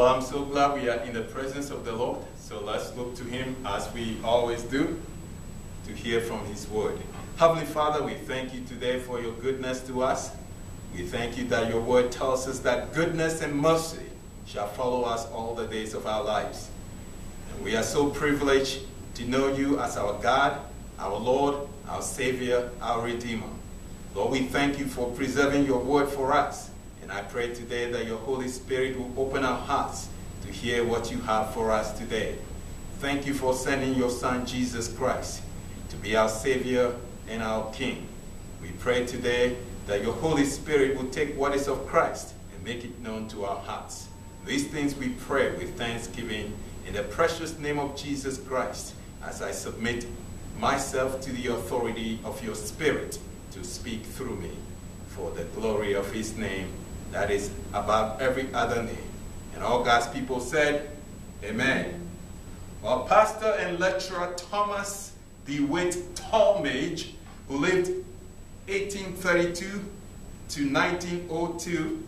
Well, I'm so glad we are in the presence of the Lord. So let's look to him as we always do to hear from his word. Heavenly Father, we thank you today for your goodness to us. We thank you that your word tells us that goodness and mercy shall follow us all the days of our lives. And we are so privileged to know you as our God, our Lord, our Savior, our Redeemer. Lord, we thank you for preserving your word for us. And I pray today that your Holy Spirit will open our hearts to hear what you have for us today. Thank you for sending your Son, Jesus Christ, to be our Savior and our King. We pray today that your Holy Spirit will take what is of Christ and make it known to our hearts. These things we pray with thanksgiving in the precious name of Jesus Christ, as I submit myself to the authority of your Spirit to speak through me for the glory of his name that is above every other name. And all God's people said, Amen. Well, pastor and lecturer Thomas DeWitt Talmage, who lived 1832 to 1902,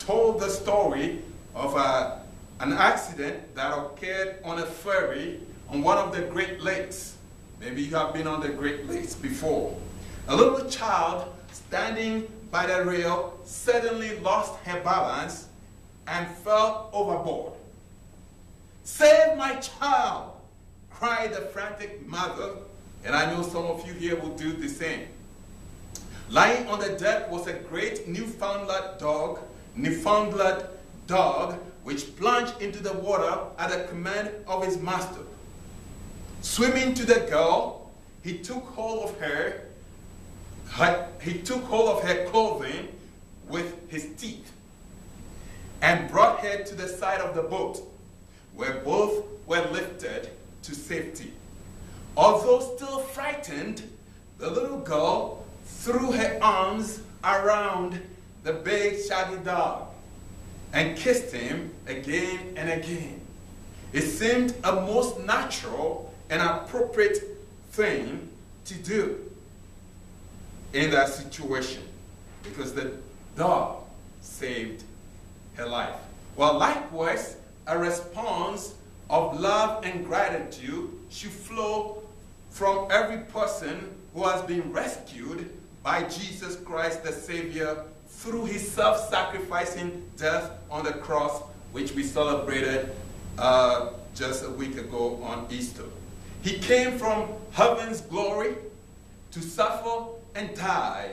told the story of an accident that occurred on a ferry on one of the Great Lakes. Maybe you have been on the Great Lakes before. A little child standing by the rail suddenly lost her balance and fell overboard. "Save my child!" cried the frantic mother, and I know some of you here will do the same. Lying on the deck was a great Newfoundland dog, which plunged into the water at the command of his master. Swimming to the girl, he took hold of her. He took hold of her clothing with his teeth and brought her to the side of the boat, where both were lifted to safety. Although still frightened, the little girl threw her arms around the big shaggy dog and kissed him again and again. It seemed a most natural and appropriate thing to do in that situation, because the dog saved her life. Well, likewise, a response of love and gratitude should flow from every person who has been rescued by Jesus Christ the Savior through his self-sacrificing death on the cross, which we celebrated just a week ago on Easter. He came from heaven's glory to suffer and die,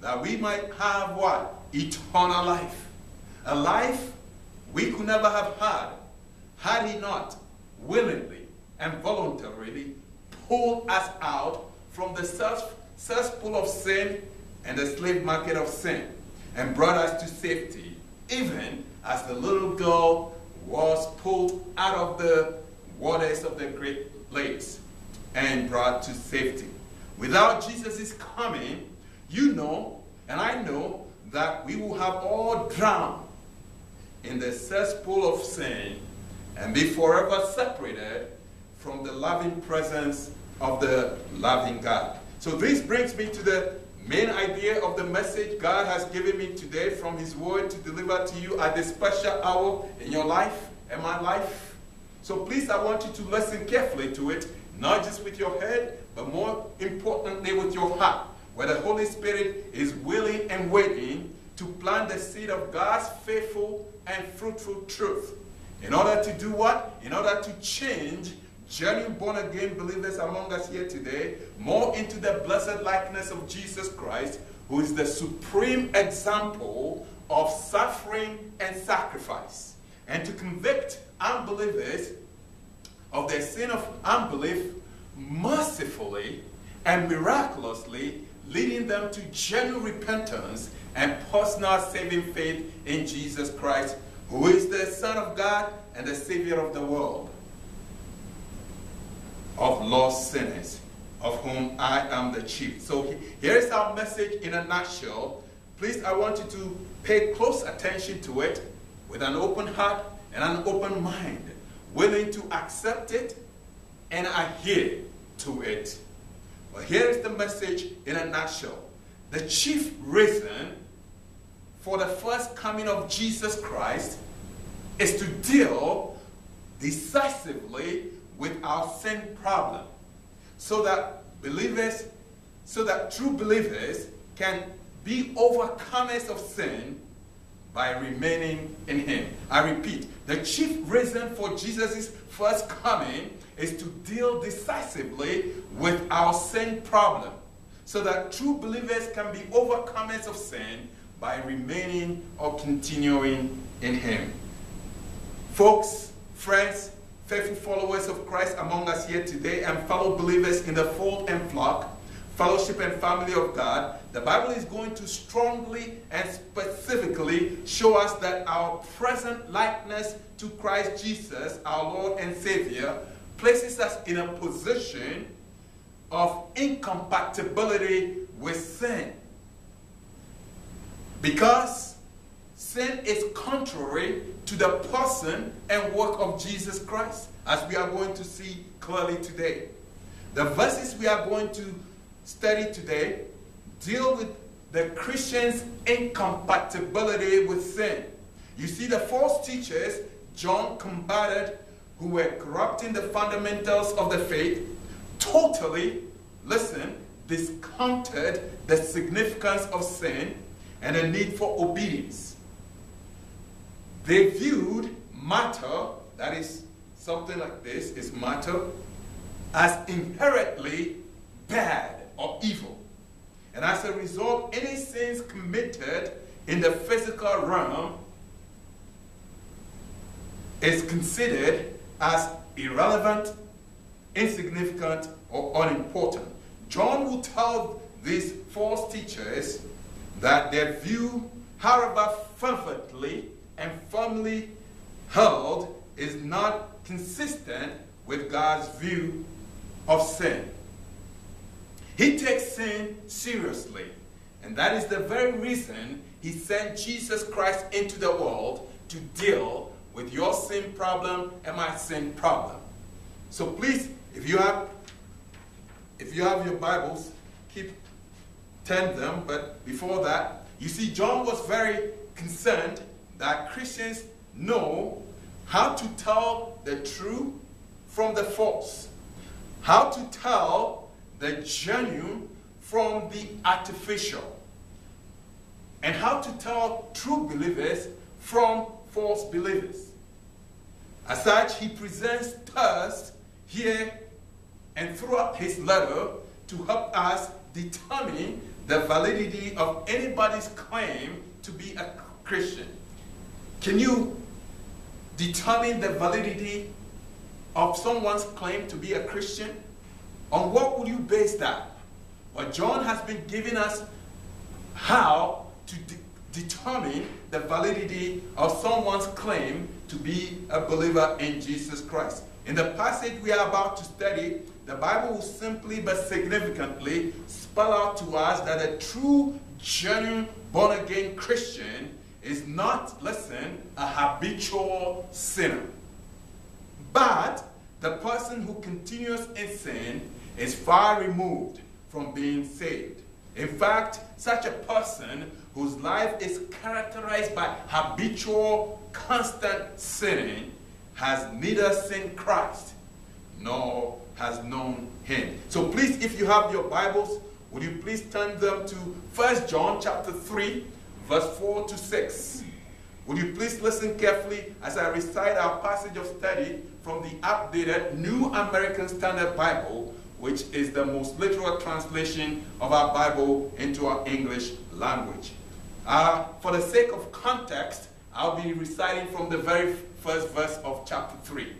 that we might have what? Eternal life. A life we could never have had, had he not willingly and voluntarily pulled us out from the cesspool of sin and the slave market of sin, and brought us to safety, even as the little girl was pulled out of the waters of the Great Lakes and brought to safety. Without Jesus' coming, you know, and I know, that we will have all drowned in the cesspool of sin and be forever separated from the loving presence of the loving God. So this brings me to the main idea of the message God has given me today from his word to deliver to you at this special hour in your life and my life. So please, I want you to listen carefully to it, not just with your head, but more importantly with your heart, where the Holy Spirit is willing and waiting to plant the seed of God's faithful and fruitful truth. In order to do what? In order to change genuine born-again believers among us here today more into the blessed likeness of Jesus Christ, who is the supreme example of suffering and sacrifice, and to convict unbelievers of their sin of unbelief mercifully and miraculously, leading them to genuine repentance and personal saving faith in Jesus Christ, who is the Son of God and the Savior of the world, of lost sinners, of whom I am the chief. So here is our message in a nutshell. Please, I want you to pay close attention to it with an open heart and an open mind, willing to accept it and adhere to it. Well, here is the message in a nutshell. The chief reason for the first coming of Jesus Christ is to deal decisively with our sin problem so that true believers can be overcomers of sin by remaining in him. I repeat, the chief reason for Jesus' first coming is to deal decisively with our sin problem so that true believers can be overcomers of sin by remaining or continuing in him. Folks, friends, faithful followers of Christ among us here today and fellow believers in the fold and flock, fellowship and family of God, the Bible is going to strongly and specifically show us that our present likeness to Christ Jesus, our Lord and Savior, places us in a position of incompatibility with sin. Because sin is contrary to the person and work of Jesus Christ, as we are going to see clearly today. The verses we are going to study today deal with the Christian's incompatibility with sin. You see, the false teachers John combated, who were corrupting the fundamentals of the faith, totally, listen, discounted the significance of sin and the need for obedience. They viewed matter, that is something like this, is matter, as inherently bad or evil. And as a result, any sins committed in the physical realm is considered as irrelevant, insignificant, or unimportant. John will tell these false teachers that their view, however fervently and firmly held, is not consistent with God's view of sin. He takes sin seriously, and that is the very reason he sent Jesus Christ into the world to deal with your sin problem and my sin problem. So please, if you have your Bibles, keep turn them. But before that, you see, John was very concerned that Christians know how to tell the true from the false, how to tell the genuine from the artificial, and how to tell true believers from false believers. As such, he presents tests here and throughout his letter to help us determine the validity of anybody's claim to be a Christian. Can you determine the validity of someone's claim to be a Christian? On what would you base that? Well, John has been giving us how to determine the validity of someone's claim to be a believer in Jesus Christ. In the passage we are about to study, the Bible will simply but significantly spell out to us that a true, genuine, born-again Christian is not, listen, a habitual sinner. But the person who continues in sin is far removed from being saved. In fact, such a person whose life is characterized by habitual, constant sinning has neither seen Christ nor has known him. So please, if you have your Bibles, would you please turn them to 1 John chapter 3, verse 4 to 6. Would you please listen carefully as I recite our passage of study from the updated New American Standard Bible, which is the most literal translation of our Bible into our English language. For the sake of context, I'll be reciting from the very first verse of chapter 3.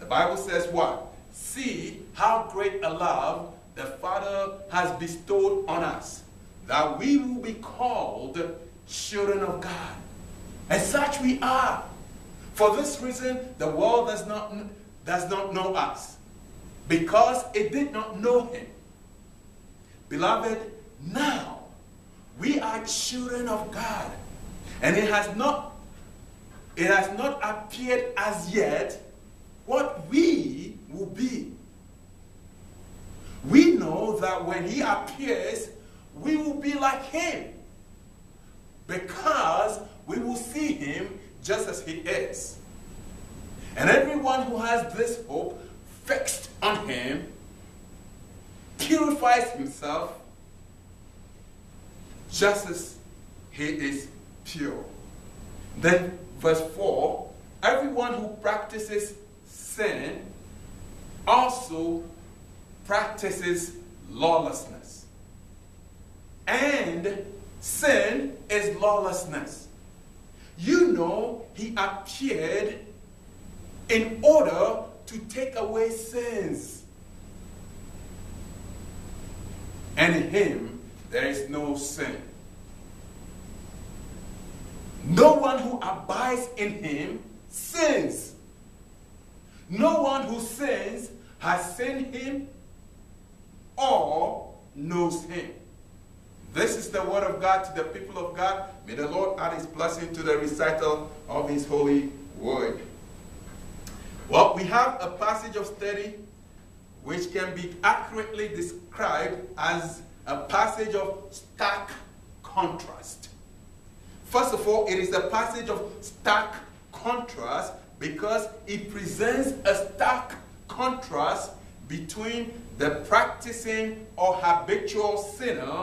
The Bible says what? See how great a love the Father has bestowed on us, that we will be called children of God. And such we are. For this reason, the world does not know us, because it did not know him. Beloved, now we are children of God, and it has not appeared as yet what we will be. We know that when he appears, we will be like him, because we will see him just as he is. And everyone who has this hope fixed on him purifies himself just as he is pure. Then verse 4, everyone who practices sin also practices lawlessness. And sin is lawlessness. You know, he appeared in order to take away sins. And in him, there is no sin. No one who abides in him sins. No one who sins has seen him or knows him. This is the word of God to the people of God. May the Lord add his blessing to the recital of his holy word. Well, we have a passage of study which can be accurately described as a passage of stark contrast. First of all, it is a passage of stark contrast because it presents a stark contrast between the practicing or habitual sinner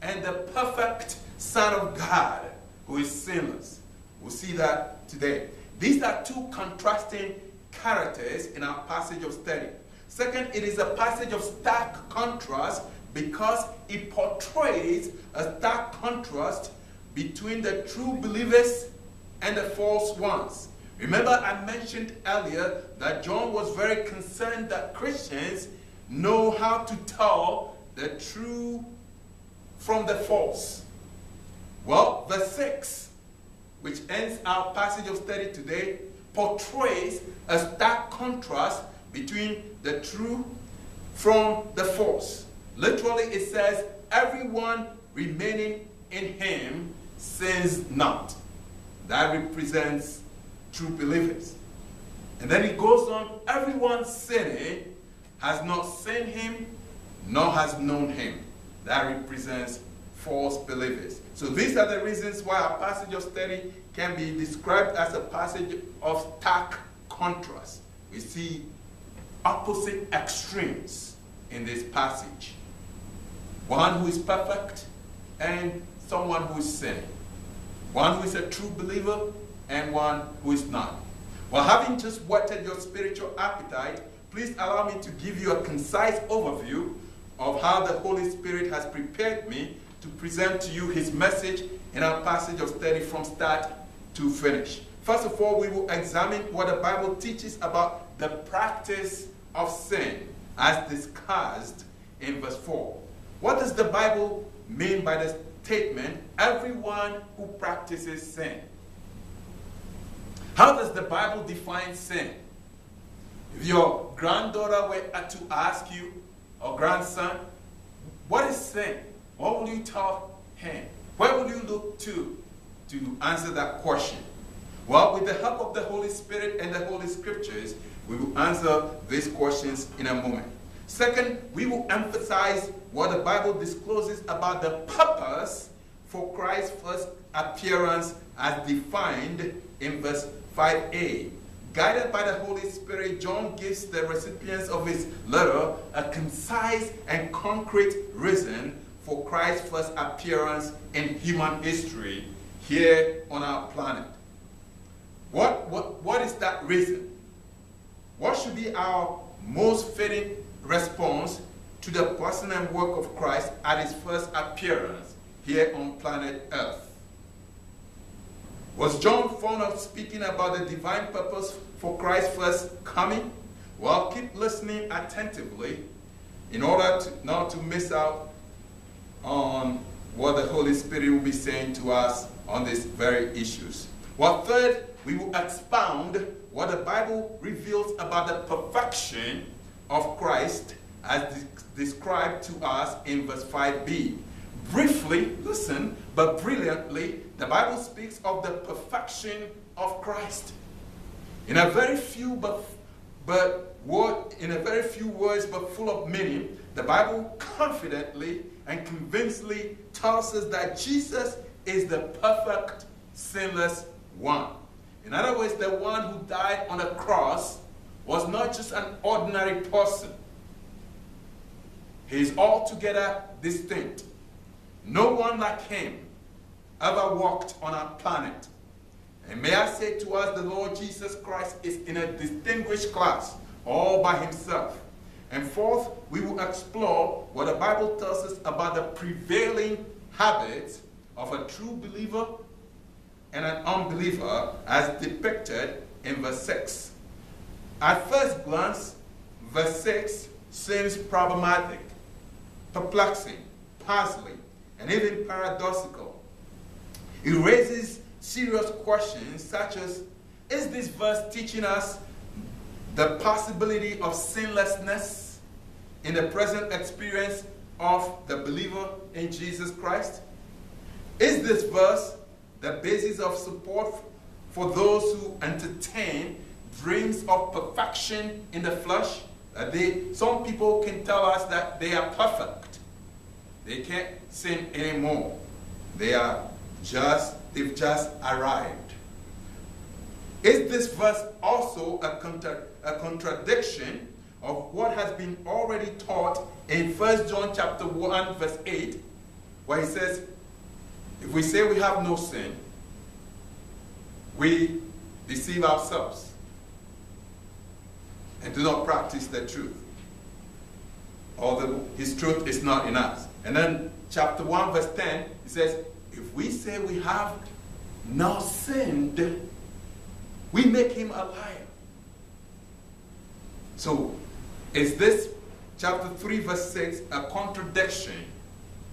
and the perfect Son of God who is sinless. We'll see that today. These are two contrasting characters in our passage of study. Second, it is a passage of stark contrast because it portrays a stark contrast between the true believers and the false ones. Remember, I mentioned earlier that John was very concerned that Christians know how to tell the true from the false. Well, verse 6, which ends our passage of study today, portrays a stark contrast between the true from the false. Literally, it says, everyone remaining in him sins not. That represents true believers. And then it goes on, everyone sinning has not seen him, nor has known him. That represents false believers. So these are the reasons why our passage of study can be described as a passage of stark contrast. We see opposite extremes in this passage. One who is perfect and someone who is sinning. One who is a true believer and one who is not. Well, having just whetted your spiritual appetite, please allow me to give you a concise overview of how the Holy Spirit has prepared me to present to you his message in our passage of study from start to finish. First of all, we will examine what the Bible teaches about the practice of sin as discussed in verse 4. What does the Bible mean by the statement, everyone who practices sin? How does the Bible define sin? If your granddaughter were to ask you, or grandson, what is sin? What will you tell him? Where will you look to answer that question? Well, with the help of the Holy Spirit and the Holy Scriptures, we will answer these questions in a moment. Second, we will emphasize what the Bible discloses about the purpose for Christ's first appearance as defined in verse 5a. Guided by the Holy Spirit, John gives the recipients of his letter a concise and concrete reason for Christ's first appearance in human history here on our planet. What is that reason? What should be our most fitting response to the person and work of Christ at his first appearance here on planet Earth? Was John fond of speaking about the divine purpose for Christ's first coming? Well, keep listening attentively in order not to miss out on what the Holy Spirit will be saying to us on these very issues. Well, third, we will expound what the Bible reveals about the perfection of Christ as described to us in verse 5b. Briefly, listen, but brilliantly, the Bible speaks of the perfection of Christ. In a very few words, but full of meaning, the Bible confidently and convincingly tells us that Jesus is the perfect, sinless one. In other words, the one who died on a cross was not just an ordinary person. He is altogether distinct. No one like him ever walked on our planet. And may I say to us, the Lord Jesus Christ is in a distinguished class all by himself. And fourth, we will explore what the Bible tells us about the prevailing habits of a true believer and an unbeliever as depicted in verse 6. At first glance, verse 6 seems problematic, perplexing, puzzling, and even paradoxical. It raises serious questions such as, is this verse teaching us the possibility of sinlessness in the present experience of the believer in Jesus Christ? Is this verse the basis of support for those who entertain dreams of perfection in the flesh? Some people can tell us that they are perfect. They can't sin anymore. They've just arrived. Is this verse also a contradiction of what has been already taught in 1 John chapter 1 verse 8, where he says, if we say we have no sin, we deceive ourselves and do not practice the truth, or his truth is not in us. And then chapter 1 verse 10, he says, if we say we have not sinned, we make him a liar. So is this chapter 3 verse 6 a contradiction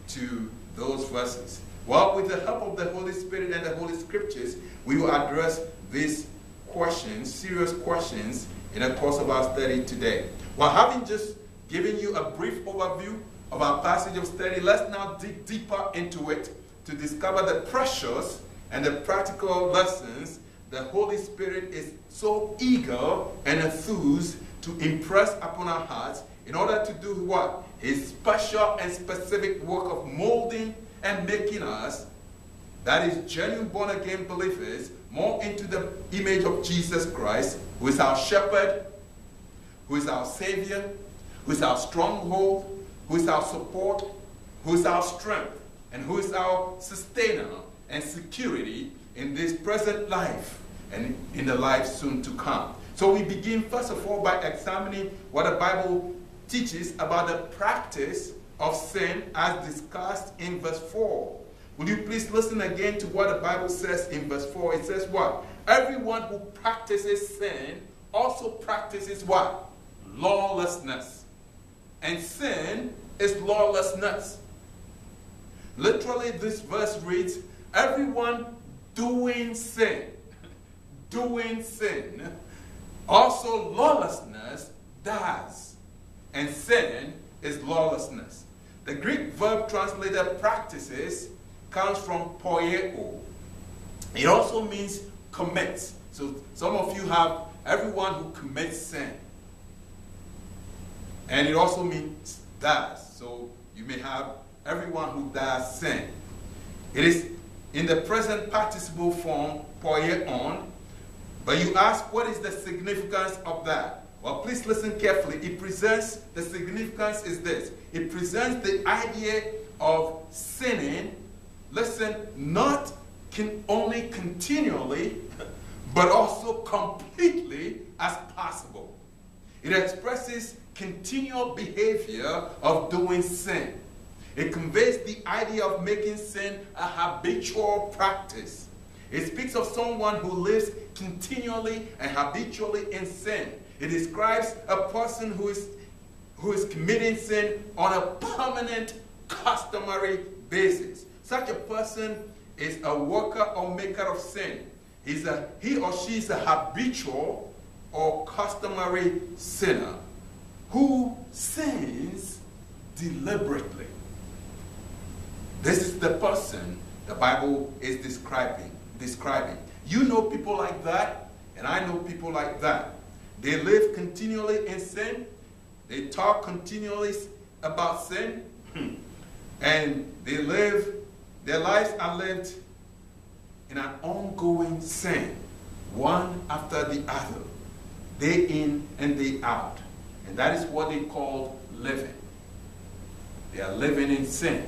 to those verses? Well, with the help of the Holy Spirit and the Holy Scriptures, we will address these questions, serious questions, in the course of our study today. Well, having just given you a brief overview of our passage of study, let's now dig deeper into it to discover the precious and the practical lessons the Holy Spirit is so eager and enthused to impress upon our hearts in order to do what? His special and specific work of molding and making us, that is, genuine born-again believers, more into the image of Jesus Christ, who is our shepherd, who is our savior, who is our stronghold, who is our support, who is our strength, and who is our sustainer and security in this present life and in the life soon to come. So we begin, first of all, by examining what the Bible teaches about the practice of sin as discussed in verse 4. Will you please listen again to what the Bible says in verse 4? It says what? Everyone who practices sin also practices what? Lawlessness. And sin is lawlessness. Literally, this verse reads, everyone doing sin, also lawlessness does. And sin is lawlessness. The Greek verb translated practices comes from poieo. It also means commits. So some of you have everyone who commits sin. And it also means does. So you may have everyone who does sin. It is in the present participle form, poieon. But you ask, what is the significance of that? Well, please listen carefully. The significance is this. It presents the idea of sinning, listen, not only continually, but also completely as possible. It expresses continual behavior of doing sin. It conveys the idea of making sin a habitual practice. It speaks of someone who lives continually and habitually in sin. It describes a person who is committing sin on a permanent, customary basis. Such a person is a worker or maker of sin. He or she is a habitual or customary sinner who sins deliberately. This is the person the Bible is describing. You know people like that, and I know people like that. They live continually in sin. They talk continually about sin. And their lives are lived in an ongoing sin. one after the other, day in and day out. And that is what they call living. They are living in sin,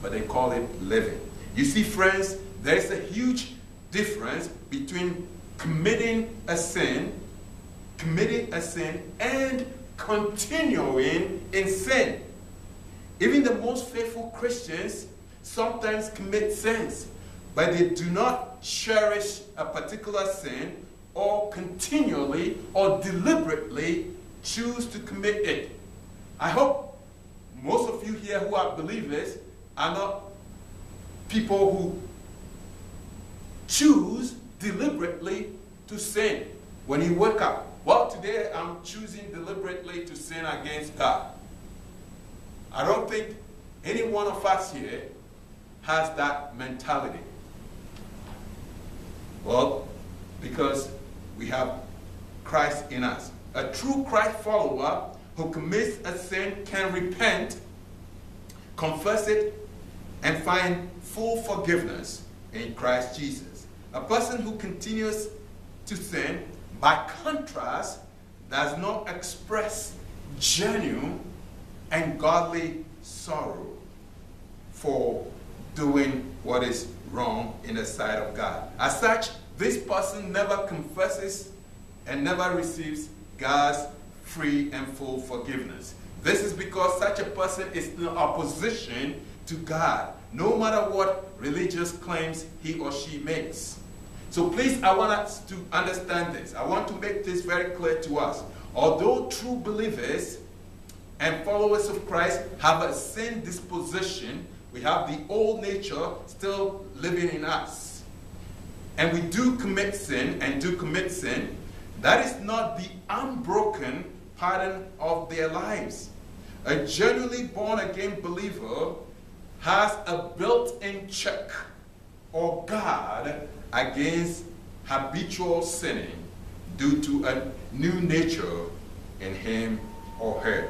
but they call it living. You see, friends, there is a huge difference between committing a sin, and continuing in sin. Even the most faithful Christians sometimes commit sins, but they do not cherish a particular sin or continually or deliberately choose to commit it. I hope most of you here who are believers are not people who choose deliberately to sin. When you wake up, well, today I'm choosing deliberately to sin against God. I don't think any one of us here has that mentality. Well, because we have Christ in us. A true Christ follower who commits a sin can repent, confess it, and find full forgiveness in Christ Jesus. A person who continues to sin, by contrast, does not express genuine and godly sorrow for doing what is wrong in the sight of God. As such, this person never confesses and never receives God's free and full forgiveness. This is because such a person is in opposition to God, no matter what religious claims he or she makes. So please, I want us to understand this. I want to make this very clear to us. Although true believers and followers of Christ have a sin disposition, we have the old nature still living in us. And we do commit sin. That is not the unbroken pattern of their lives. A genuinely born-again believer has a built-in check or guard against habitual sinning due to a new nature in him or her.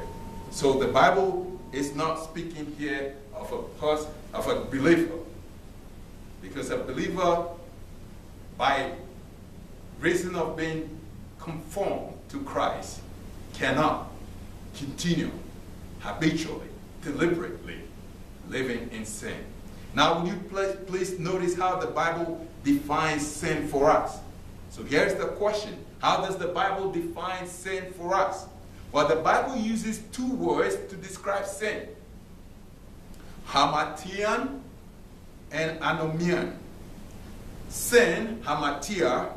So the Bible is not speaking here of a person, of a believer, because a believer, by reason of being conformed to Christ, cannot continue habitually, deliberately living in sin. Now, will you please notice how the Bible defines sin for us? So here's the question. How does the Bible define sin for us? Well, the Bible uses two words to describe sin: hamartian and anomian. Sin, hamartia,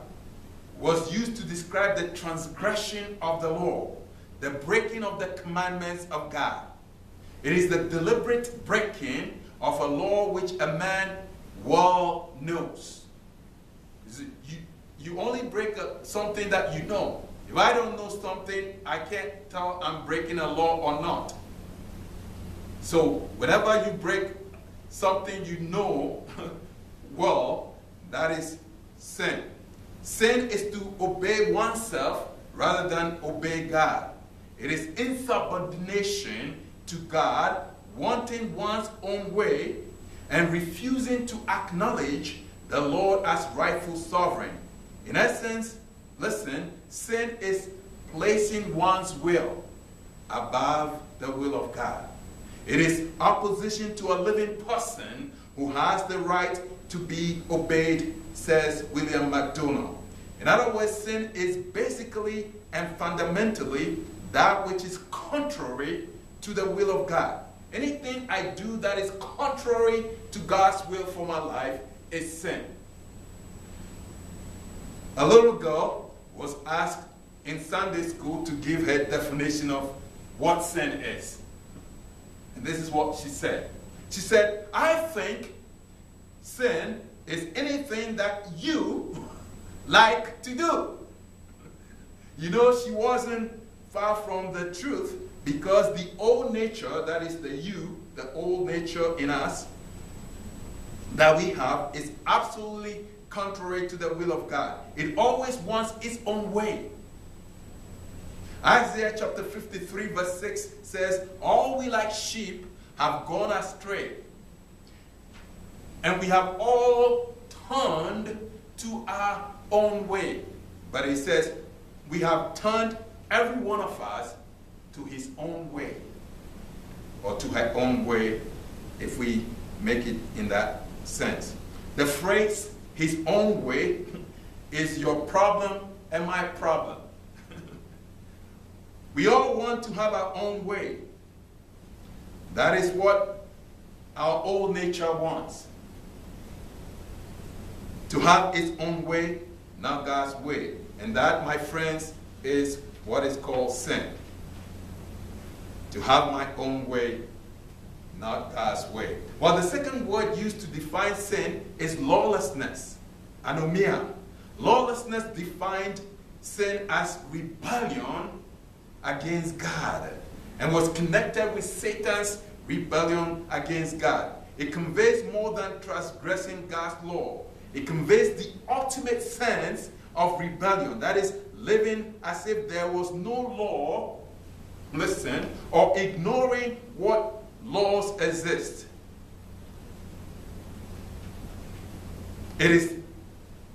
was used to describe the transgression of the law, the breaking of the commandments of God. It is the deliberate breaking of a law which a man well knows. You only break something that you know. If I don't know something, I can't tell I'm breaking a law or not. So whenever you break something you know well, that is sin. Sin is to obey oneself rather than obey God. It is insubordination to God, wanting one's own way, and refusing to acknowledge the Lord as rightful sovereign. In essence, listen, sin is placing one's will above the will of God. It is opposition to a living person who has the right to be obeyed, says William MacDonald. In other words, sin is basically and fundamentally that which is contrary to the will of God. Anything I do that is contrary to God's will for my life is sin. A little girl was asked in Sunday school to give her definition of what sin is. And this is what she said. She said, "I think sin is anything that you like to do." You know, she wasn't far from the truth, because the old nature, that is the old nature in us that we have, is absolutely contrary to the will of God. It always wants its own way. Isaiah chapter 53 verse 6 says, "All we like sheep have gone astray, and we have all turned to our own way. But it says, we have turned every one of us to his own way, or to her own way, if we make it in that sense. The phrase, his own way, is your problem and my problem. We all want to have our own way. That is what our old nature wants. To have its own way, not God's way. And that, my friends, is what is called sin. To have my own way, not God's way. Well, the second word used to define sin is lawlessness, anomia. Lawlessness defined sin as rebellion against God and was connected with Satan's rebellion against God. It conveys more than transgressing God's law. It conveys the ultimate sense of rebellion, that is, living as if there was no law, listen, or ignoring what laws exist. It is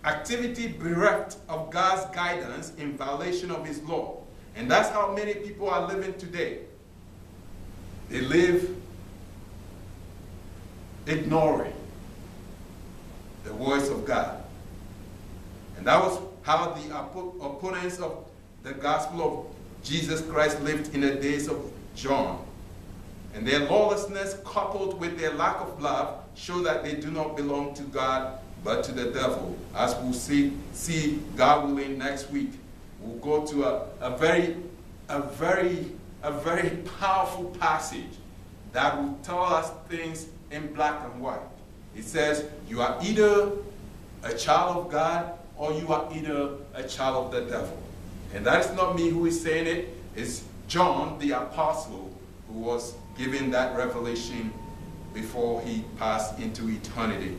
activity bereft of God's guidance in violation of his law. And that's how many people are living today. They live ignoring the words of God. And that was how the opponents of the gospel of Jesus Christ lived in the days of John. And their lawlessness, coupled with their lack of love, show that they do not belong to God, but to the devil. As we'll see God willing, next week. We'll go to a very powerful passage that will tell us things in black and white. It says, you are either a child of God or you are either a child of the devil. And that is not me who is saying it. It's John the Apostle who was given that revelation before he passed into eternity.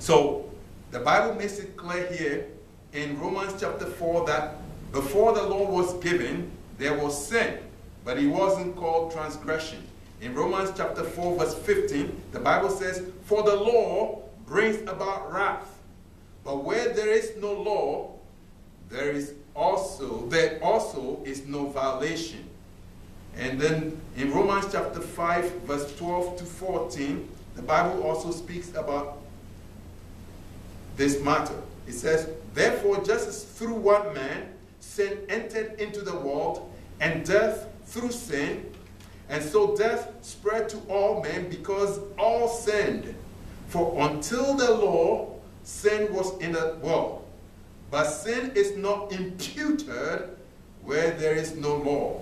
So the Bible makes it clear here in Romans chapter 4 that before the law was given, there was sin, but it wasn't called transgression. In Romans chapter 4 verse 15, the Bible says, for the law brings about wrath, but where there is no law, there also is no violation. And then in Romans chapter 5 verse 12 to 14, the Bible also speaks about this matter. It says, therefore, just as through one man sin entered into the world, and death through sin, and so death spread to all men because all sinned. For until the law, sin was in the world. But sin is not imputed where there is no law.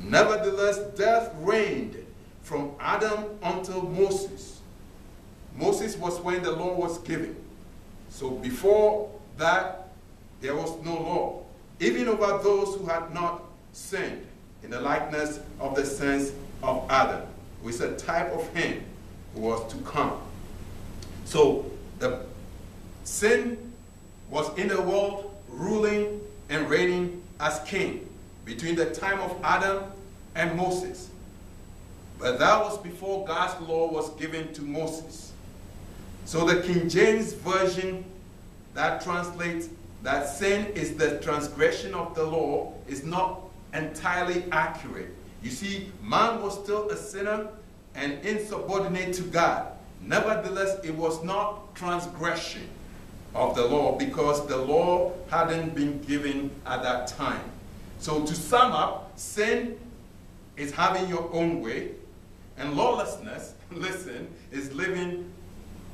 Nevertheless, death reigned from Adam until Moses. Moses was when the law was given. So before that, there was no law, even over those who had not sinned, in the likeness of the sins of Adam, who is a type of him who was to come. So the sin was in the world, ruling and reigning as king between the time of Adam and Moses. But that was before God's law was given to Moses. So the King James Version that translates that sin is the transgression of the law is not entirely accurate. You see, man was still a sinner and insubordinate to God. Nevertheless, it was not transgression of the law because the law hadn't been given at that time. So to sum up, sin is having your own way, and lawlessness, listen, is living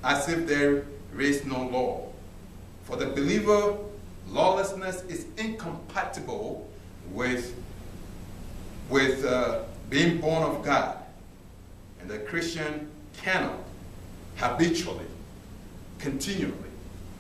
as if there is no law. For the believer, lawlessness is incompatible with being born of God. And the Christian cannot habitually, continually,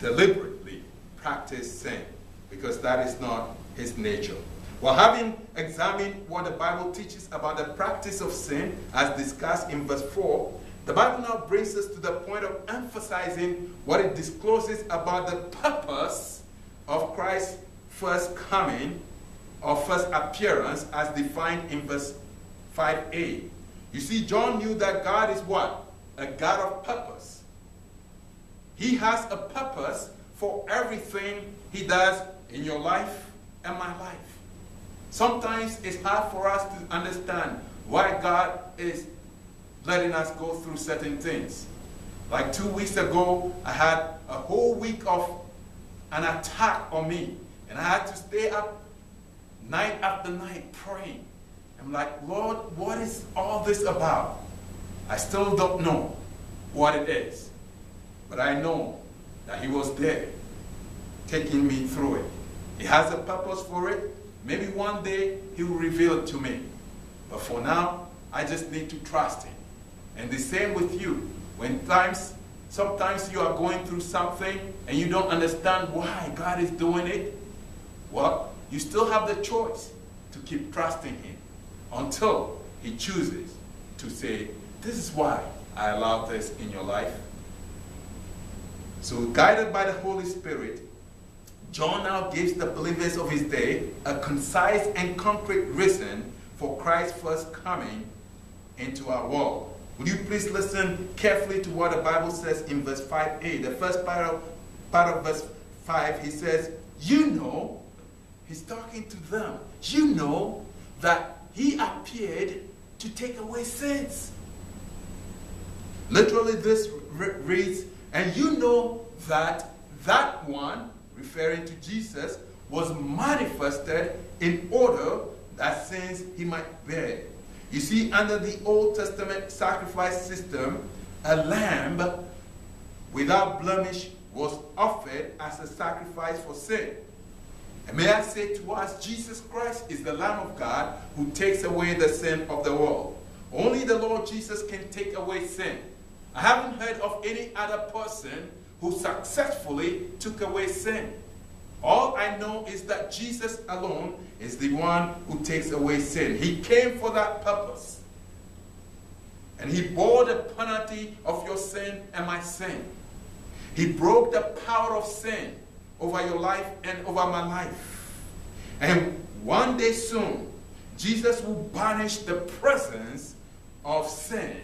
deliberately practice sin because that is not his nature. Well, having examined what the Bible teaches about the practice of sin, as discussed in verse 4, the Bible now brings us to the point of emphasizing what it discloses about the purpose of Christ's first coming or first appearance as defined in verse 5a. You see, John knew that God is what? A God of purpose. He has a purpose for everything he does in your life and my life. Sometimes it's hard for us to understand why God is letting us go through certain things. Like 2 weeks ago, I had a whole week of an attack on me. And I had to stay up night after night praying. I'm like, Lord, what is all this about? I still don't know what it is. But I know that he was there, taking me through it. He has a purpose for it. Maybe one day he will reveal it to me. But for now, I just need to trust him. And the same with you. When sometimes you are going through something and you don't understand why God is doing it, well, you still have the choice to keep trusting him until he chooses to say, this is why I allow this in your life. So guided by the Holy Spirit, John now gives the believers of his day a concise and concrete reason for Christ's first coming into our world. Would you please listen carefully to what the Bible says in verse 5a, the first part of verse 5, he says, you know, he's talking to them, you know that he appeared to take away sins. Literally this reads, and you know that that one, referring to Jesus, was manifested in order that sins he might bear. You see, under the Old Testament sacrifice system, a lamb without blemish was offered as a sacrifice for sin. And may I say to us, Jesus Christ is the Lamb of God who takes away the sin of the world. Only the Lord Jesus can take away sin. I haven't heard of any other person who successfully took away sin. All I know is that Jesus alone is the one who takes away sin. He came for that purpose. And he bore the penalty of your sin and my sin. He broke the power of sin over your life and over my life. And one day soon, Jesus will banish the presence of sin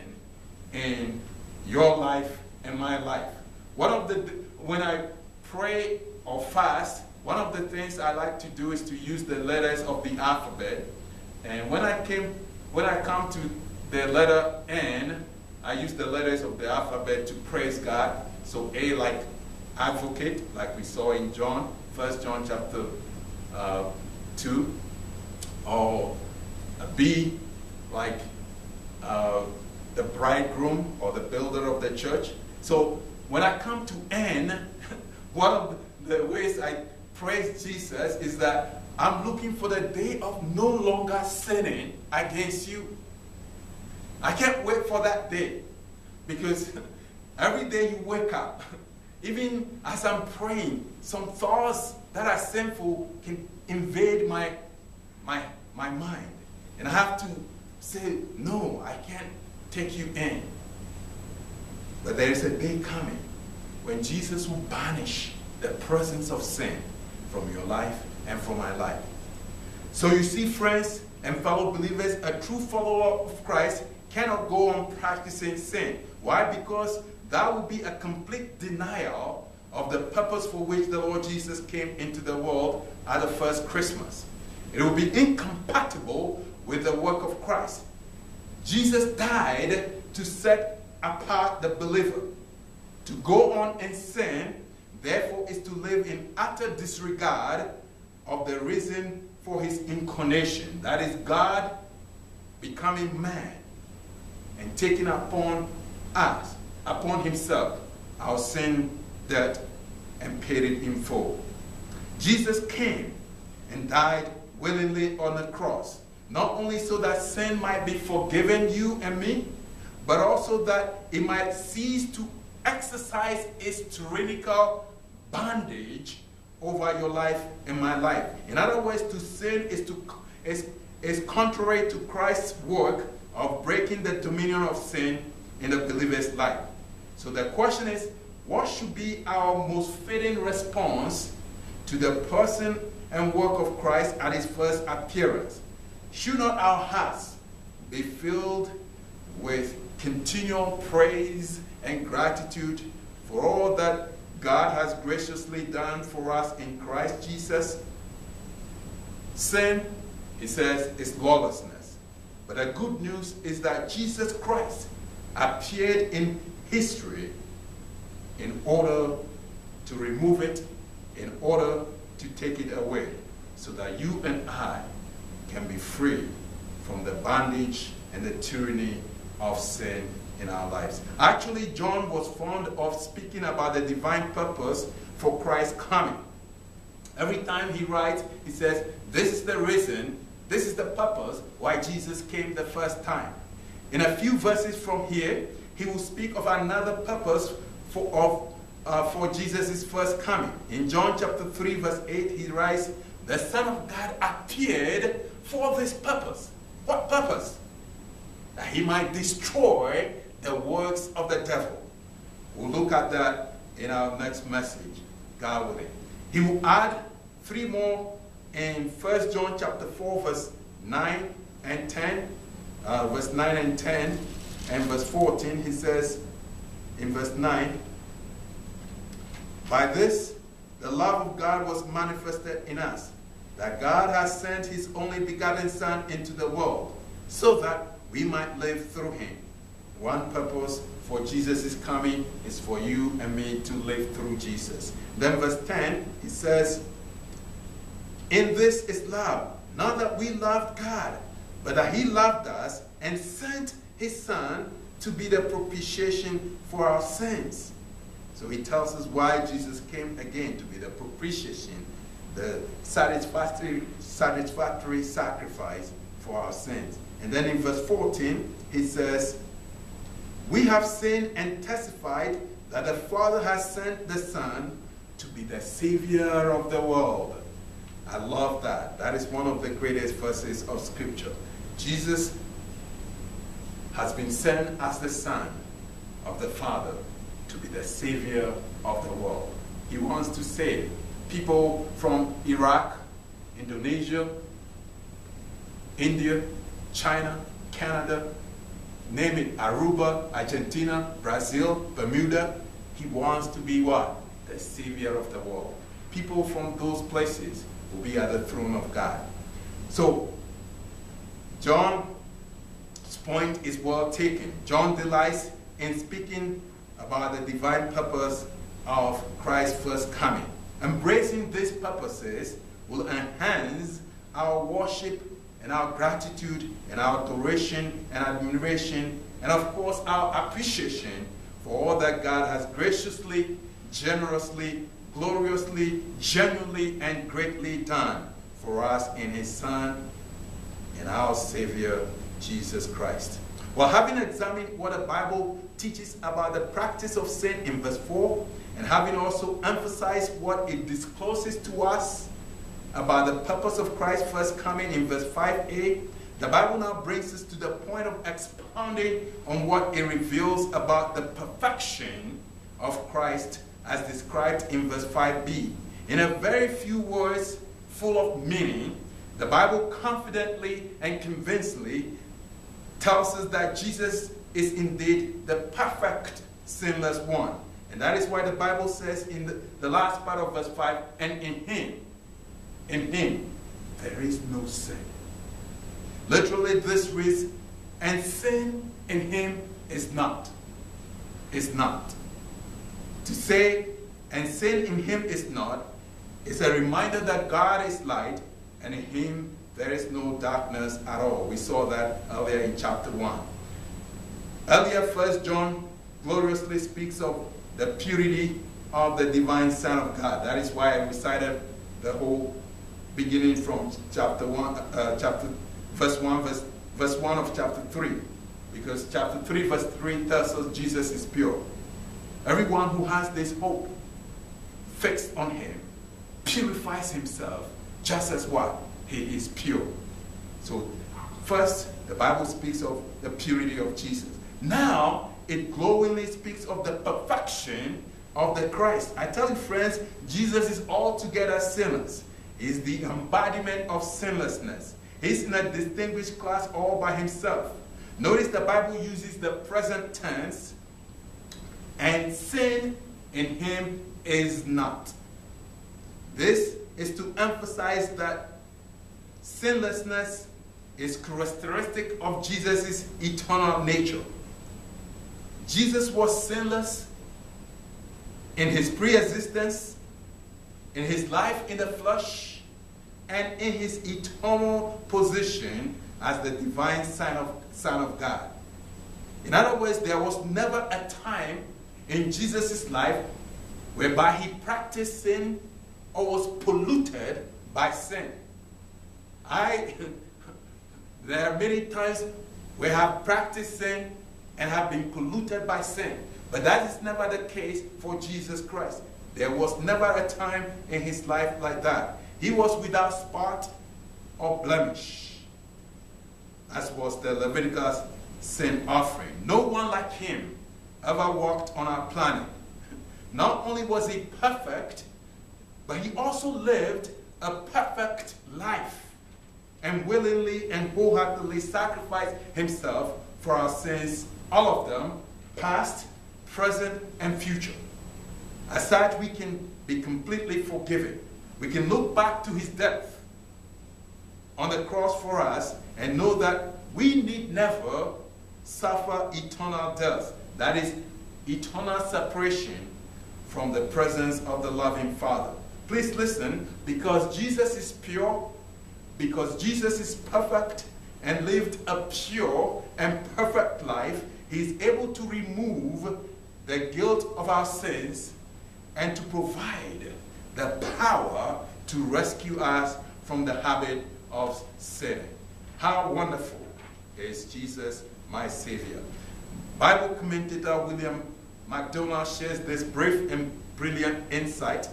in your life and my life. When I pray or fast, one of the things I like to do is to use the letters of the alphabet. And when I come to the letter N, I use the letters of the alphabet to praise God. So A like advocate, like we saw in John, 1 John chapter 2. Or B like the bridegroom or the builder of the church. So when I come to N, one of the ways I praise Jesus is that I'm looking for the day of no longer sinning against you. I can't wait for that day, because every day you wake up, even as I'm praying, some thoughts that are sinful can invade my mind. And I have to say, no, I can't take you in. But there is a day coming when Jesus will banish the presence of sin from your life and from my life. So you see, friends and fellow believers, a true follower of Christ cannot go on practicing sin. Why? Because that would be a complete denial of the purpose for which the Lord Jesus came into the world at the first Christmas. It would be incompatible with the work of Christ. Jesus died to set apart the believer. To go on and sin, therefore, is to live in utter disregard of the reason for his incarnation. That is God becoming man and taking upon himself, our sin, debt, and paid it in full. Jesus came and died willingly on the cross, not only so that sin might be forgiven you and me, but also that it might cease to exercise its tyrannical bondage over your life and my life. In other words, to sin is contrary to Christ's work of breaking the dominion of sin in the believer's life. So the question is, what should be our most fitting response to the person and work of Christ at his first appearance? Should not our hearts be filled with continual praise and gratitude for all that God has graciously done for us in Christ Jesus. Sin, he says, is lawlessness. But the good news is that Jesus Christ appeared in history in order to remove it, in order to take it away, so that you and I can be free from the bondage and the tyranny of sin in our lives. Actually, John was fond of speaking about the divine purpose for Christ's coming. Every time he writes, he says, this is the reason, this is the purpose why Jesus came the first time. In a few verses from here, he will speak of another purpose for Jesus' first coming. In John chapter 3, verse 8, he writes, the Son of God appeared for this purpose. What purpose? That he might destroy the works of the devil. We'll look at that in our next message, God willing. He will add three more in 1 John chapter 4, verse 9 and 10. Verse 9 and 10 and verse 14, he says in verse 9, by this, the love of God was manifested in us, that God has sent his only begotten Son into the world, so that we might live through him. One purpose for Jesus' coming is for you and me to live through Jesus. Then verse 10, he says, in this is love, not that we loved God, but that he loved us and sent his Son to be the propitiation for our sins. So he tells us why Jesus came again, to be the propitiation, the satisfactory sacrifice for our sins. And then in verse 14, he says, we have seen and testified that the Father has sent the Son to be the Savior of the world. I love that. That is one of the greatest verses of Scripture. Jesus has been sent as the Son of the Father to be the Savior of the world. He wants to save people from Iraq, Indonesia, India, China, Canada, name it, Aruba, Argentina, Brazil, Bermuda. He wants to be what? The Savior of the world. People from those places will be at the throne of God. So, John's point is well taken. John delights in speaking about the divine purpose of Christ's first coming. Embracing these purposes will enhance our worship and our gratitude and our adoration and admiration and, of course, our appreciation for all that God has graciously, generously, gloriously, genuinely, and greatly done for us in his Son and our Savior, Jesus Christ. Well, having examined what the Bible teaches about the practice of sin in verse 4, and having also emphasized what it discloses to us about the purpose of Christ's first coming in verse 5a, the Bible now brings us to the point of expounding on what it reveals about the perfection of Christ as described in verse 5b. In a very few words full of meaning, the Bible confidently and convincingly tells us that Jesus is indeed the perfect, sinless one. And that is why the Bible says in the last part of verse 5, and in him, there is no sin. Literally, this reads, and sin in him is not. Is not. To say, and sin in him is not, is a reminder that God is light, and in him there is no darkness at all. We saw that earlier in chapter 1. Earlier, 1 John gloriously speaks of the purity of the divine Son of God. That is why I recited the whole beginning from chapter 1, verse 1 of chapter 3. Because chapter 3, verse 3 tells us Jesus is pure. Everyone who has this hope fixed on him purifies himself just as what? He is pure. So first, the Bible speaks of the purity of Jesus. Now, it glowingly speaks of the perfection of the Christ. I tell you, friends, Jesus is altogether sinless. He's the embodiment of sinlessness. He's in a distinguished class all by himself. Notice the Bible uses the present tense, and sin in him is not. This is to emphasize that sinlessness is characteristic of Jesus' eternal nature. Jesus was sinless in his pre-existence, in his life in the flesh, and in his eternal position as the divine Son of God. In other words, there was never a time in Jesus' life whereby he practiced sin or was polluted by sin. There are many times where I have practiced sin and have been polluted by sin. But that is never the case for Jesus Christ. There was never a time in his life like that. He was without spot or blemish, as was the Leviticus sin offering. No one like him ever walked on our planet. Not only was he perfect, but he also lived a perfect life and willingly and wholeheartedly sacrificed himself for our sins, all of them, past, present, and future. As such, we can be completely forgiven. We can look back to his death on the cross for us and know that we need never suffer eternal death. That is, eternal separation from the presence of the loving Father. Please listen, because Jesus is pure, because Jesus is perfect and lived a pure and perfect life, he is able to remove the guilt of our sins and to provide the power to rescue us from the habit of sin. How wonderful is Jesus, my Savior. Bible commentator William MacDonald shares this brief and brilliant insight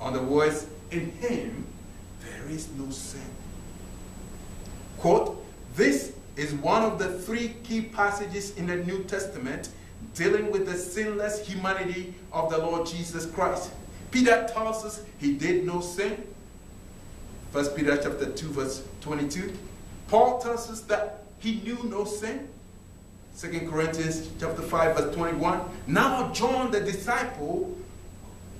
on the words, "In him there is no sin." Quote, "This is one of the three key passages in the New Testament dealing with the sinless humanity of the Lord Jesus Christ. Peter tells us he did no sin. 1 Peter chapter 2, verse 22. Paul tells us that he knew no sin. 2 Corinthians chapter 5, verse 21. Now John, the disciple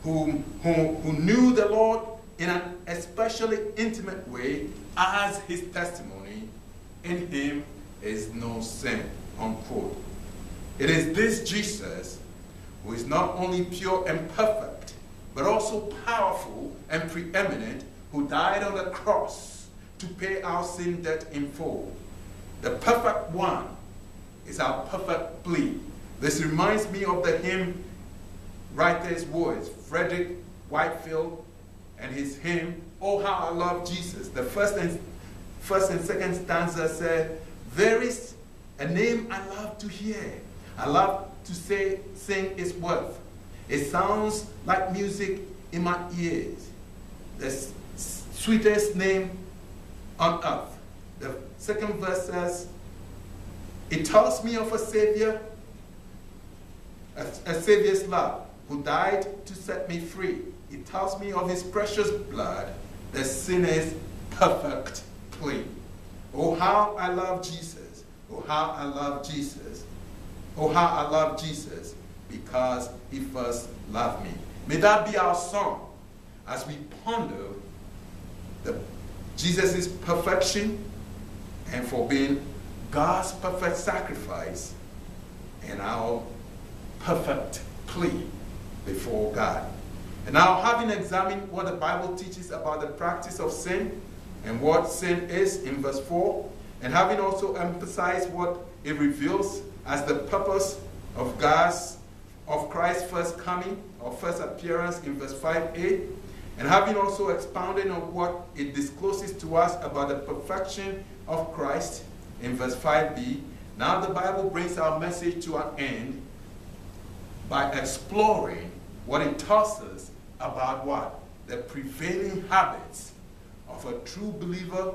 who knew the Lord in an especially intimate way, as his testimony, in him is no sin." Unquote. It is this Jesus who is not only pure and perfect, but also powerful and preeminent, who died on the cross to pay our sin debt in full. The perfect one is our perfect plea. This reminds me of the hymn writer's words, Frederick Whitefield, and his hymn, "Oh, How I Love Jesus." The first and second stanza said, "There is a name I love to hear. I love to sing its worth. It sounds like music in my ears. The sweetest name on earth." The second verse says, "It tells me of a Savior, a Savior's love, who died to set me free. It tells me of his precious blood, the sinner's perfect plea. Oh, how I love Jesus. Oh, how I love Jesus. Oh, how I love Jesus, because he first loved me." May that be our song as we ponder Jesus' perfection and for being God's perfect sacrifice and our perfect plea before God. And now, having examined what the Bible teaches about the practice of sin and what sin is in verse 4, and having also emphasized what it reveals as the purpose of Christ's first coming or first appearance in verse 5a, and having also expounded on what it discloses to us about the perfection of Christ in verse 5b, now the Bible brings our message to an end by exploring what it tells us about what? The prevailing habits of a true believer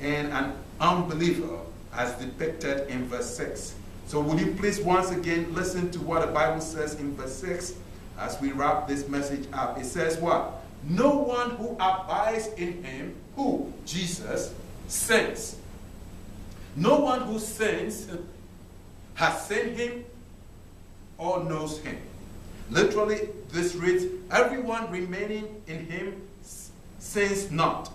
and an unbeliever as depicted in verse 6. So would you please once again listen to what the Bible says in verse 6 as we wrap this message up. It says what? "No one who abides in him," who? Jesus, "sins. No one who sins has seen him or knows him." Literally, This reads, everyone remaining in him sins not.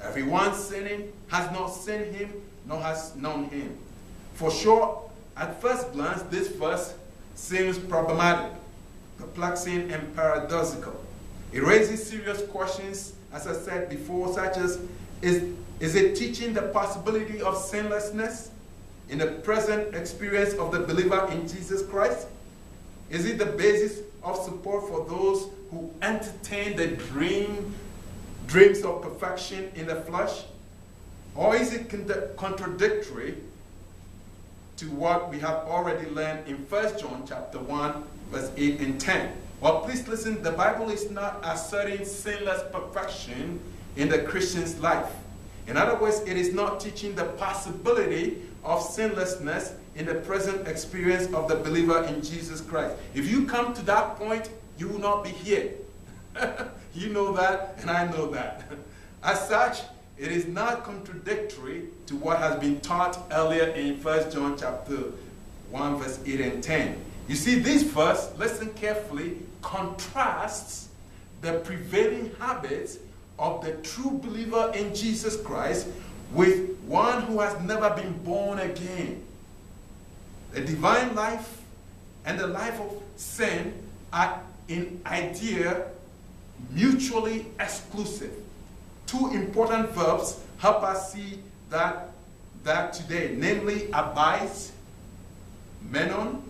Everyone sinning has not seen him, nor has known him. For sure, at first glance, this verse seems problematic, perplexing, and paradoxical. It raises serious questions, as I said before, such as, is it teaching the possibility of sinlessness in the present experience of the believer in Jesus Christ? Is it the basis of support for those who entertain the dreams of perfection in the flesh? Or is it contradictory to what we have already learned in 1 John chapter 1, verse 8 and 10? Well, please listen, the Bible is not asserting sinless perfection in the Christian's life. In other words, it is not teaching the possibility of sinlessness in the present experience of the believer in Jesus Christ. If you come to that point, you will not be here. You know that, and I know that. As such, it is not contradictory to what has been taught earlier in 1 John chapter 1, verse 8 and 10. You see, this verse, listen carefully, contrasts the prevailing habits of the true believer in Jesus Christ with one who has never been born again. The divine life and the life of sin are in idea mutually exclusive. Two important verbs help us see that today, namely abides, menon,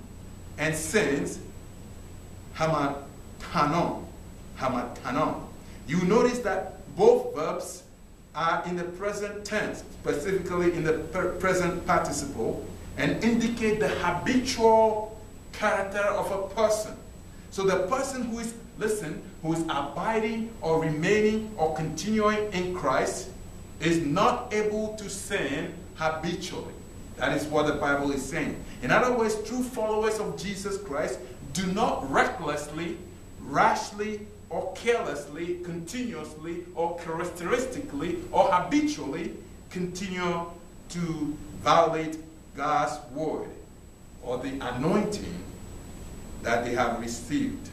and sins, hamatanon, hamatanon. You notice that both verbs are in the present tense, specifically in the present participle, and indicate the habitual character of a person. So the person who is, listen, who is abiding or remaining or continuing in Christ is not able to sin habitually. That is what the Bible is saying. In other words, true followers of Jesus Christ do not recklessly, rashly, or carelessly, continuously, or characteristically, or habitually continue to violate God's word or the anointing that they have received,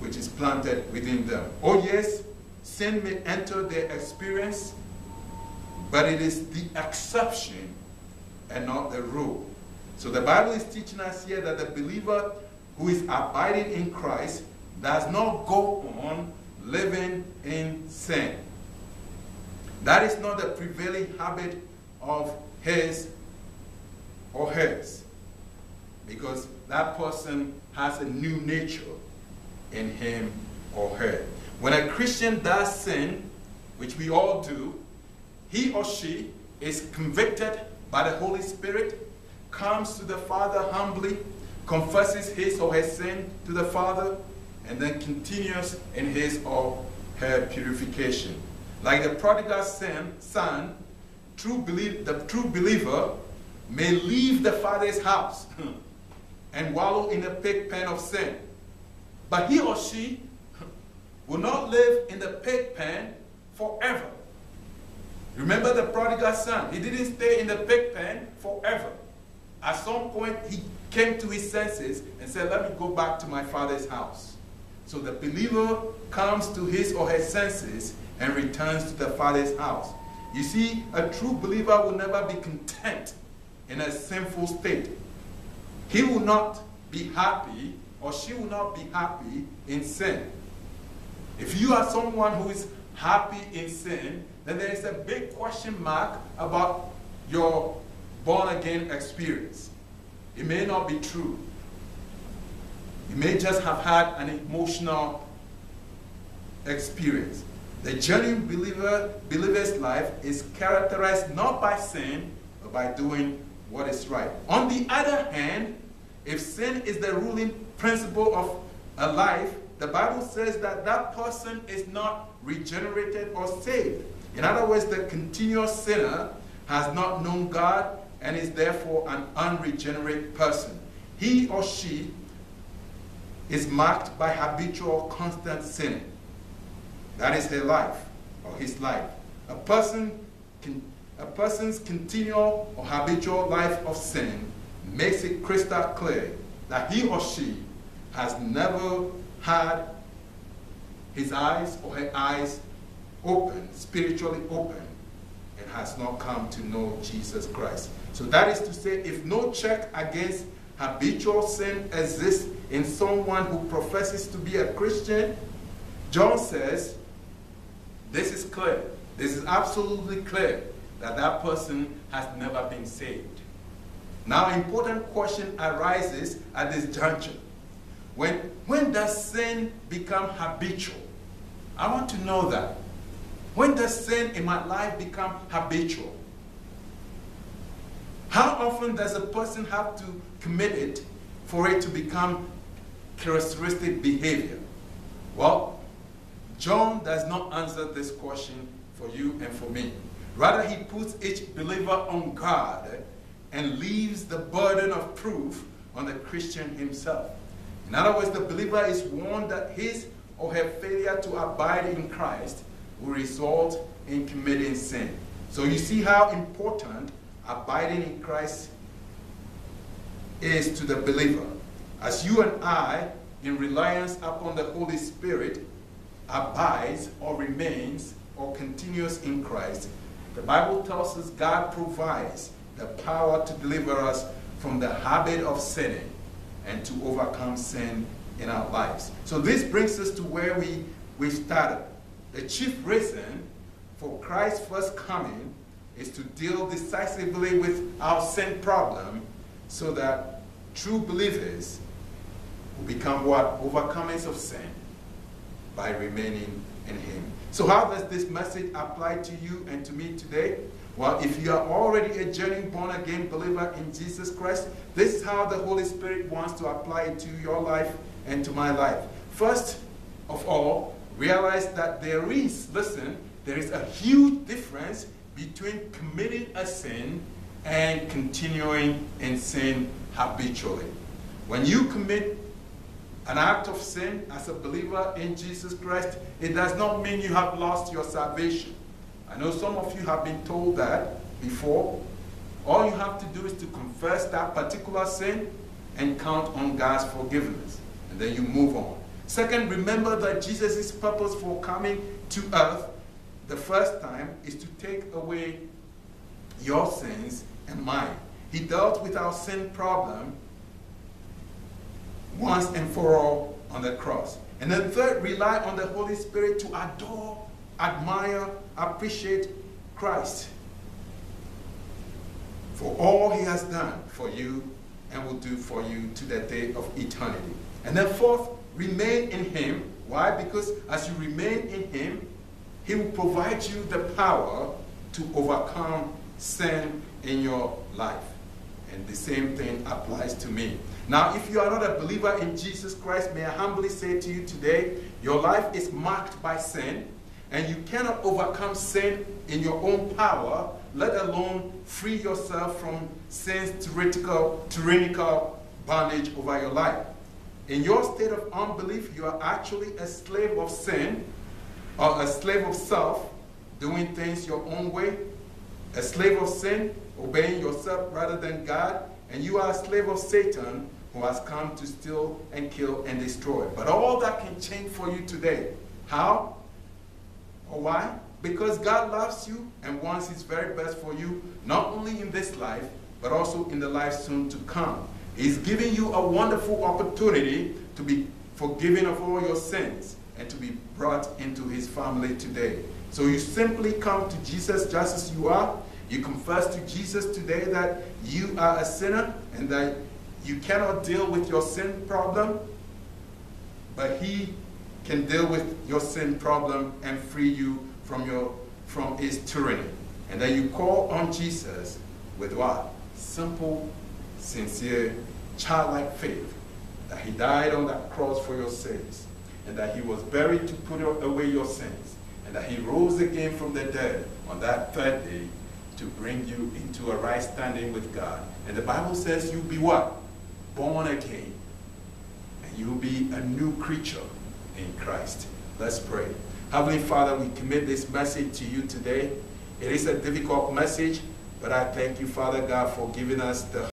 which is planted within them. Oh yes, sin may enter their experience, but it is the exception and not the rule. So the Bible is teaching us here that the believer who is abiding in Christ does not go on living in sin. That is not the prevailing habit of his or hers, because that person has a new nature in him or her. When a Christian does sin, which we all do, he or she is convicted by the Holy Spirit, comes to the Father humbly, confesses his or her sin to the Father, and then continues in his or her purification. Like the prodigal son, the true believer may leave the Father's house and wallow in the pig pen of sin. But he or she will not live in the pig pen forever. Remember the prodigal son. He didn't stay in the pig pen forever. At some point, he came to his senses and said, let me go back to my father's house. So the believer comes to his or her senses and returns to the father's house. You see, a true believer will never be content in a sinful state. He will not be happy, or she will not be happy in sin. If you are someone who is happy in sin, then there is a big question mark about your born-again experience. It may not be true. You may just have had an emotional experience. The genuine believer's life is characterized not by sin, but by doing what is right. On the other hand, if sin is the ruling principle of a life, the Bible says that that person is not regenerated or saved. In other words, the continuous sinner has not known God and is therefore an unregenerate person. He or she is marked by habitual, constant sin. That is her life or his life. A person's continual or habitual life of sin makes it crystal clear that he or she has never had his eyes or her eyes open, spiritually open, and has not come to know Jesus Christ. So that is to say, if no check against habitual sin exists in someone who professes to be a Christian, John says, this is clear, this is absolutely clear, that that person has never been saved. Now, an important question arises at this juncture. When does sin become habitual? I want to know that. When does sin in my life become habitual? How often does a person have to commit it for it to become characteristic behavior? Well, John does not answer this question for you and for me. Rather, he puts each believer on guard and leaves the burden of proof on the Christian himself. In other words, the believer is warned that his or her failure to abide in Christ will result in committing sin. So you see how important abiding in Christ is to the believer. As you and I, in reliance upon the Holy Spirit, abides or remains or continues in Christ, the Bible tells us God provides the power to deliver us from the habit of sinning and to overcome sin in our lives. So this brings us to where we started. The chief reason for Christ's first coming is to deal decisively with our sin problem so that true believers will become what? Overcomers of sin by remaining in him. So how does this message apply to you and to me today? Well, if you are already a genuine born-again believer in Jesus Christ, this is how the Holy Spirit wants to apply it to your life and to my life. First of all, realize that there is, listen, there is a huge difference between committing a sin and continuing in sin habitually. When you commit an act of sin as a believer in Jesus Christ, it does not mean you have lost your salvation. I know some of you have been told that before. All you have to do is to confess that particular sin and count on God's forgiveness. And then you move on. Second, remember that Jesus' purpose for coming to earth the first time is to take away your sins and mine. He dealt with our sin problem once and for all on the cross. And then third, rely on the Holy Spirit to adore, admire, appreciate Christ for all he has done for you and will do for you to the day of eternity. And then fourth, remain in him. Why? Because as you remain in him, he will provide you the power to overcome sin in your life. And the same thing applies to me. Now, if you are not a believer in Jesus Christ, may I humbly say to you today, your life is marked by sin, and you cannot overcome sin in your own power, let alone free yourself from sin's tyrannical bondage over your life. In your state of unbelief, you are actually a slave of sin, or a slave of self, doing things your own way, a slave of sin, obeying yourself rather than God, and you are a slave of Satan, who has come to steal and kill and destroy. But all that can change for you today. How? Or why? Because God loves you and wants his very best for you, not only in this life, but also in the life soon to come. He's giving you a wonderful opportunity to be forgiven of all your sins and to be brought into his family today. So you simply come to Jesus just as you are. You confess to Jesus today that you are a sinner and that you cannot deal with your sin problem, but he can deal with your sin problem and free you from his tyranny. And then you call on Jesus with what? Simple, sincere, childlike faith that he died on that cross for your sins and that he was buried to put away your sins and that he rose again from the dead on that third day to bring you into a right standing with God. And the Bible says you'll be what? Born again. And you'll be a new creature in Christ. Let's pray. Heavenly Father, we commit this message to you today. It is a difficult message, but I thank you, Father God, for giving us the